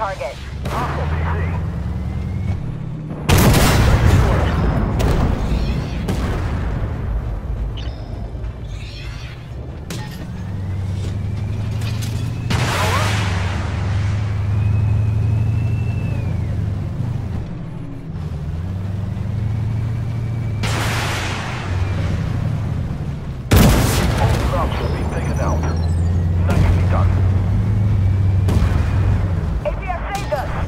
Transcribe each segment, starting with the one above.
target. Hostile PC. Out. Nothing can be done. ATF saved us!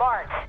Mark.